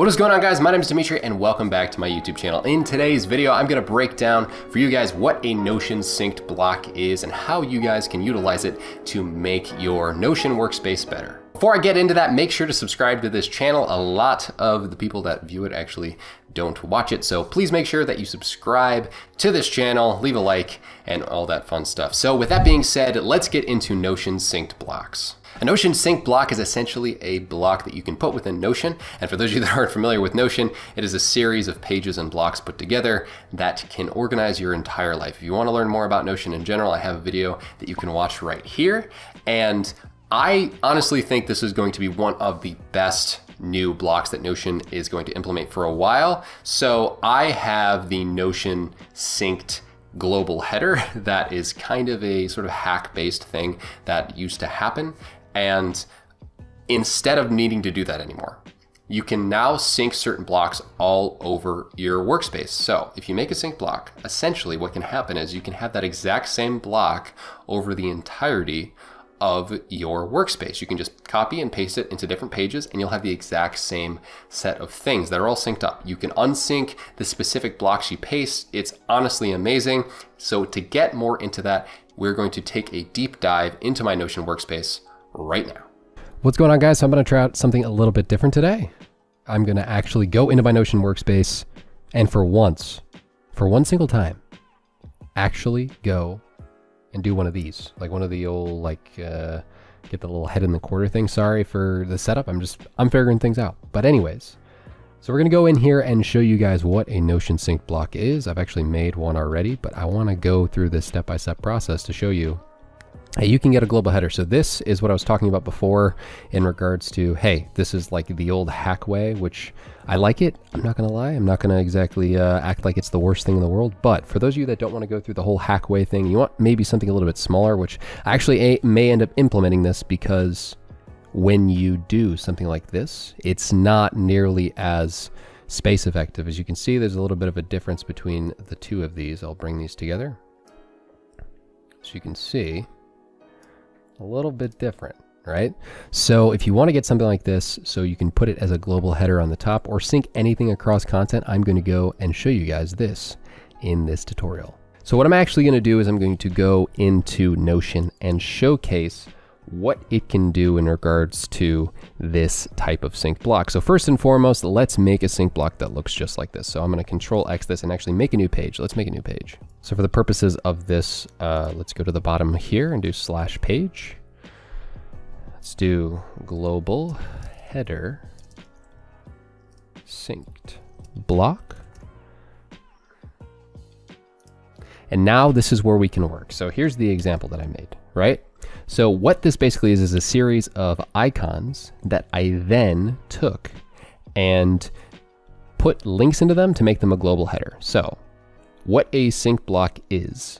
What is going on, guys? My name is Dimitri and welcome back to my YouTube channel. In today's video, I'm gonna break down for you guys what a Notion synced block is and how you guys can utilize it to make your Notion workspace better. Before I get into that, make sure to subscribe to this channel. A lot of the people that view it actually don't watch it, so please make sure that you subscribe to this channel, leave a like, and all that fun stuff. So with that being said, let's get into Notion synced blocks. A Notion sync block is essentially a block that you can put within Notion. And for those of you that aren't familiar with Notion, it is a series of pages and blocks put together that can organize your entire life. If you want to learn more about Notion in general, I have a video that you can watch right here. And I honestly think this is going to be one of the best new blocks that Notion is going to implement for a while. So I have the Notion synced global header that is kind of a sort of hack-based thing that used to happen. And instead of needing to do that anymore, you can now sync certain blocks all over your workspace. So if you make a sync block, essentially what can happen is you can have that exact same block over the entirety of your workspace. You can just copy and paste it into different pages and you'll have the exact same set of things that are all synced up. You can unsync the specific blocks you paste. It's honestly amazing. So to get more into that, we're going to take a deep dive into my Notion workspace right now. What's going on, guys? So I'm gonna try out something a little bit different today. I'm gonna actually go into my Notion workspace and for once, for one single time, actually go and do one of these, like one of the old, like get the little head in the quarter thing. Sorry for the setup, I'm figuring things out. But anyways, so we're gonna go in here and show you guys what a Notion sync block is. I've actually made one already, but I wanna go through this step-by-step process to show you. Hey, you can get a global header. So this is what I was talking about before in regards to, hey, this is like the old hack way, which I like it. I'm not going to lie. I'm not going to exactly act like it's the worst thing in the world. But for those of you that don't want to go through the whole hack way thing, you want maybe something a little bit smaller, which I actually may end up implementing this, because when you do something like this, it's not nearly as space effective. As you can see, there's a little bit of a difference between the two of these. I'll bring these together so you can see. A little bit different, right? So if you want to get something like this, so you can put it as a global header on the top or sync anything across content, I'm going to go and show you guys this in this tutorial. So what I'm actually going to do is I'm going to go into Notion and showcase what it can do in regards to this type of sync block. So first and foremost, let's make a sync block that looks just like this. So I'm going to Control X this and actually make a new page. Let's make a new page. So for the purposes of this, let's go to the bottom here and do /page. Let's do global header synced block. And now this is where we can work. So here's the example that I made, right? So what this basically is a series of icons that I then took and put links into them to make them a global header. So what a sync block is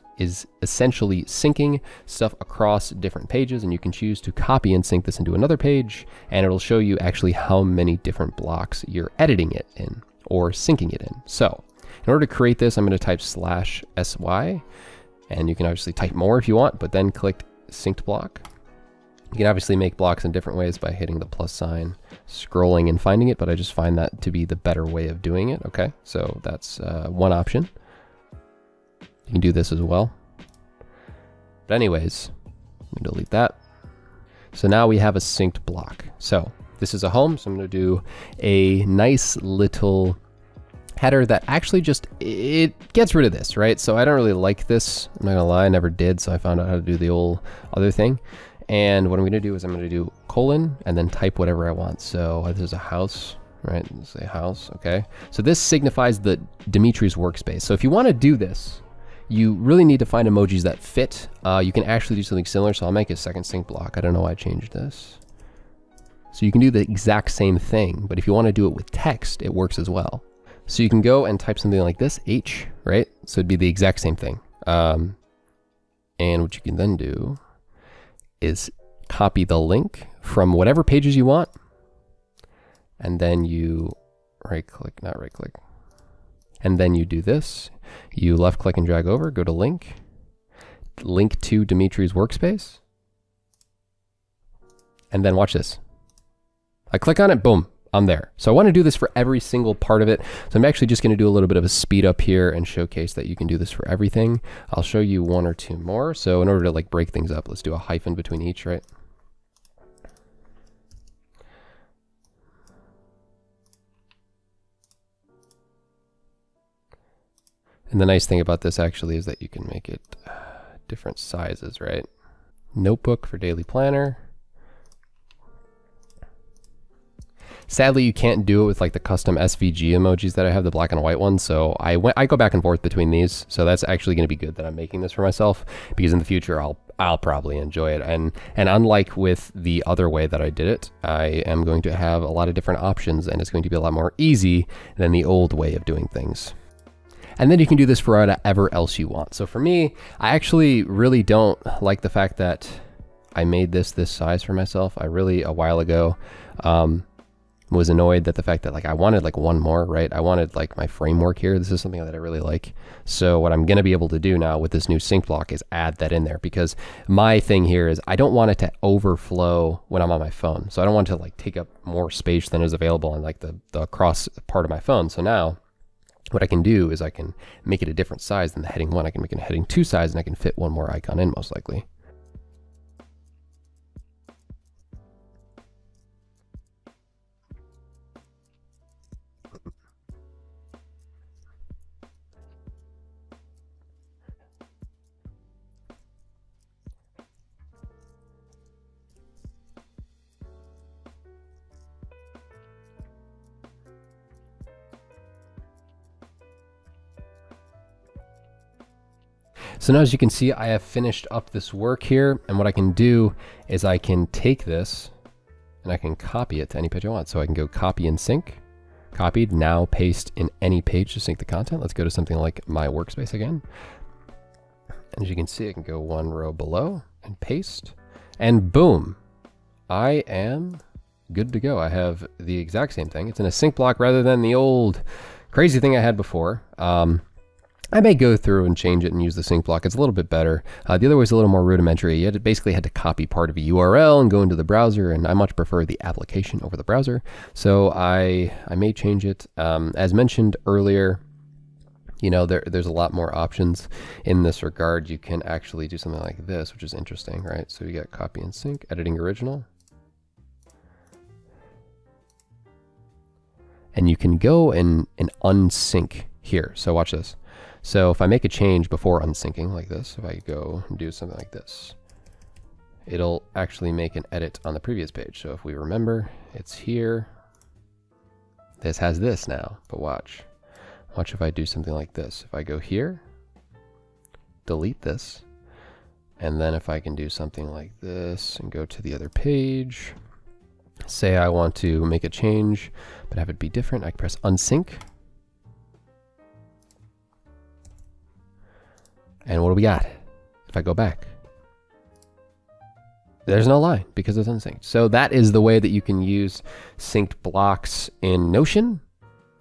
essentially syncing stuff across different pages, and you can choose to copy and sync this into another page, and it'll show you actually how many different blocks you're editing it in or syncing it in. So in order to create this, I'm going to type /sy, and you can obviously type more if you want, but then click synced block. You can obviously make blocks in different ways by hitting the +, scrolling and finding it, but I just find that to be the better way of doing it. Okay, so that's one option. You can do this as well. But anyways, I'm gonna delete that. So now we have a synced block. So this is a home, so I'm gonna do a nice little header that actually just, it gets rid of this, right? So I don't really like this. I'm not gonna lie, I never did. So I found out how to do the old other thing. And what I'm gonna do is I'm gonna do colon and then type whatever I want. So this is a house, right? Let's say house, okay? So this signifies the Dimitri's workspace. So if you wanna do this, you really need to find emojis that fit. You can actually do something similar. So I'll make a second sync block. I don't know why I changed this. So you can do the exact same thing, but if you wanna do it with text, it works as well. So you can go and type something like this, H, right? So it'd be the exact same thing. And what you can then do is copy the link from whatever pages you want. And then you right click, not right click. And then you do this, you left click and drag over, go to link, link to Dimitri's workspace. And then watch this. I click on it, boom. I'm there. So I want to do this for every single part of it. So I'm actually just going to do a little bit of a speed up here and showcase that you can do this for everything. I'll show you one or two more. So in order to like break things up, let's do a hyphen between each, right? And the nice thing about this actually is that you can make it different sizes, right? Notebook for daily planner. Sadly, you can't do it with like the custom SVG emojis that I have, the black and white ones. So I go back and forth between these. So that's actually going to be good that I'm making this for myself, because in the future I'll probably enjoy it. And unlike with the other way that I did it, I am going to have a lot of different options, and it's going to be a lot more easy than the old way of doing things. And then you can do this for whatever else you want. So for me, I actually really don't like the fact that I made this size for myself. I really, a while ago, was annoyed that the fact that like I wanted like one more, right? I wanted like my framework here. This is something that I really like. So what I'm gonna be able to do now with this new sync block is add that in there, because my thing here is I don't want it to overflow when I'm on my phone. So I don't want to like take up more space than is available on like the cross part of my phone. So now what I can do is I can make it a different size than the heading one. I can make it a heading two size, and I can fit one more icon in most likely. So now, as you can see, I have finished up this work here, and what I can do is I can take this and I can copy it to any page I want. So I can go copy and sync, copied, now paste in any page to sync the content. Let's go to something like my workspace again. And as you can see, I can go one row below and paste, and boom, I am good to go. I have the exact same thing. It's in a sync block rather than the old crazy thing I had before. I may go through and change it and use the sync block. It's a little bit better. The other way is a little more rudimentary. You basically had to copy part of a URL and go into the browser, and I much prefer the application over the browser. So I may change it. As mentioned earlier, you know, there's a lot more options in this regard. You can actually do something like this, which is interesting, right? So you got copy and sync, editing original. And you can go and unsync here. So watch this. So if I make a change before unsyncing like this, if I go and do something like this, it'll actually make an edit on the previous page. So if we remember, it's here. This has this now, but watch if I do something like this. If I go here, delete this, and then if I can do something like this and go to the other page, say I want to make a change, but have it be different, I can press unsync. And what do we got? If I go back, there's no line because it's unsynced. So that is the way that you can use synced blocks in Notion.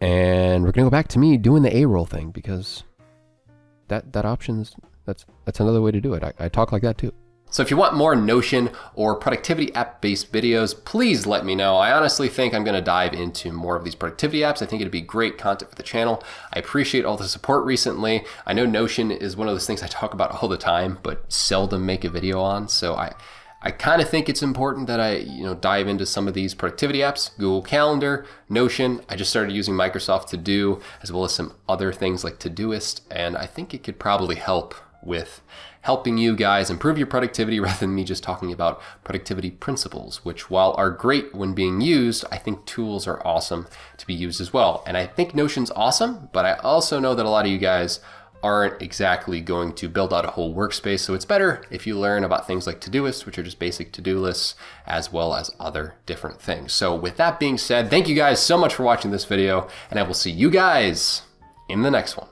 And we're gonna go back to me doing the A-roll thing, because that option's, that's another way to do it. I talk like that too. So if you want more Notion or productivity app-based videos, please let me know. I honestly think I'm gonna dive into more of these productivity apps. I think it'd be great content for the channel. I appreciate all the support recently. I know Notion is one of those things I talk about all the time, but seldom make a video on. So I kind of think it's important that I, you know, dive into some of these productivity apps, Google Calendar, Notion. I just started using Microsoft To Do, as well as some other things like Todoist, and I think it could probably help with helping you guys improve your productivity rather than me just talking about productivity principles, which while are great when being used, I think tools are awesome to be used as well. And I think Notion's awesome, but I also know that a lot of you guys aren't exactly going to build out a whole workspace. So it's better if you learn about things like Todoist, which are just basic to-do lists, as well as other different things. So with that being said, thank you guys so much for watching this video, and I will see you guys in the next one.